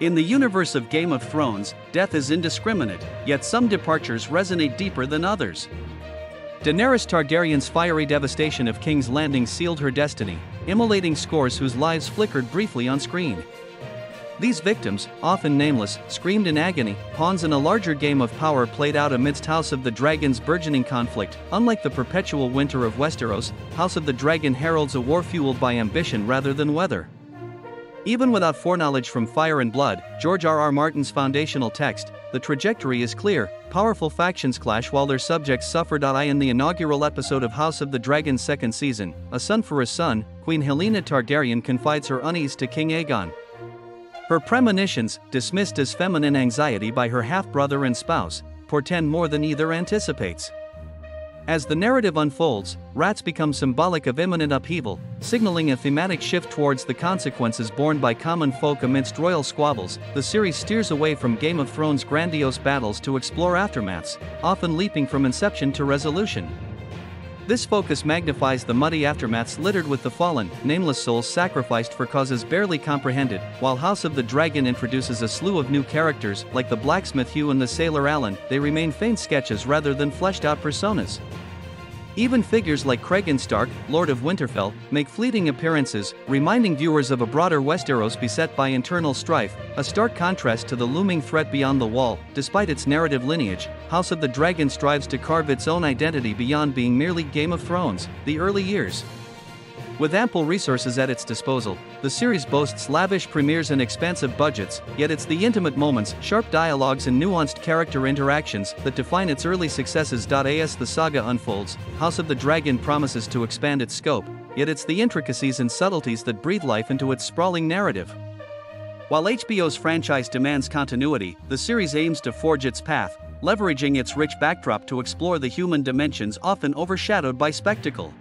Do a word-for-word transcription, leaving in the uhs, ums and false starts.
In the universe of Game of Thrones, death is indiscriminate, yet some departures resonate deeper than others. Daenerys Targaryen's fiery devastation of King's Landing sealed her destiny, immolating scores whose lives flickered briefly on screen. These victims, often nameless, screamed in agony, pawns in a larger game of power played out amidst House of the Dragon's burgeoning conflict. Unlike the perpetual winter of Westeros, House of the Dragon heralds a war fueled by ambition rather than weather. Even without foreknowledge from Fire and Blood, George R R Martin's foundational text, the trajectory is clear: powerful factions clash while their subjects suffer. In the inaugural episode of House of the Dragon's second season, A Son for a Son, Queen Helena Targaryen confides her unease to King Aegon. Her premonitions, dismissed as feminine anxiety by her half-brother and spouse, portend more than either anticipates. As the narrative unfolds, rats become symbolic of imminent upheaval, signaling a thematic shift towards the consequences borne by common folk amidst royal squabbles. The series steers away from Game of Thrones' grandiose battles to explore aftermaths, often leaping from inception to resolution. This focus magnifies the muddy aftermaths littered with the fallen, nameless souls sacrificed for causes barely comprehended, while House of the Dragon introduces a slew of new characters, like the blacksmith Hugh and the sailor Alan. They remain faint sketches rather than fleshed-out personas. Even figures like Cregan Stark, Lord of Winterfell, make fleeting appearances, reminding viewers of a broader Westeros beset by internal strife, a stark contrast to the looming threat beyond the wall. Despite its narrative lineage, House of the Dragon strives to carve its own identity beyond being merely Game of Thrones: the early years. With ample resources at its disposal, the series boasts lavish premieres and expansive budgets, yet it's the intimate moments, sharp dialogues and nuanced character interactions that define its early successes. As the saga unfolds, House of the Dragon promises to expand its scope, yet it's the intricacies and subtleties that breathe life into its sprawling narrative. While H B O's franchise demands continuity, the series aims to forge its path, leveraging its rich backdrop to explore the human dimensions often overshadowed by spectacle.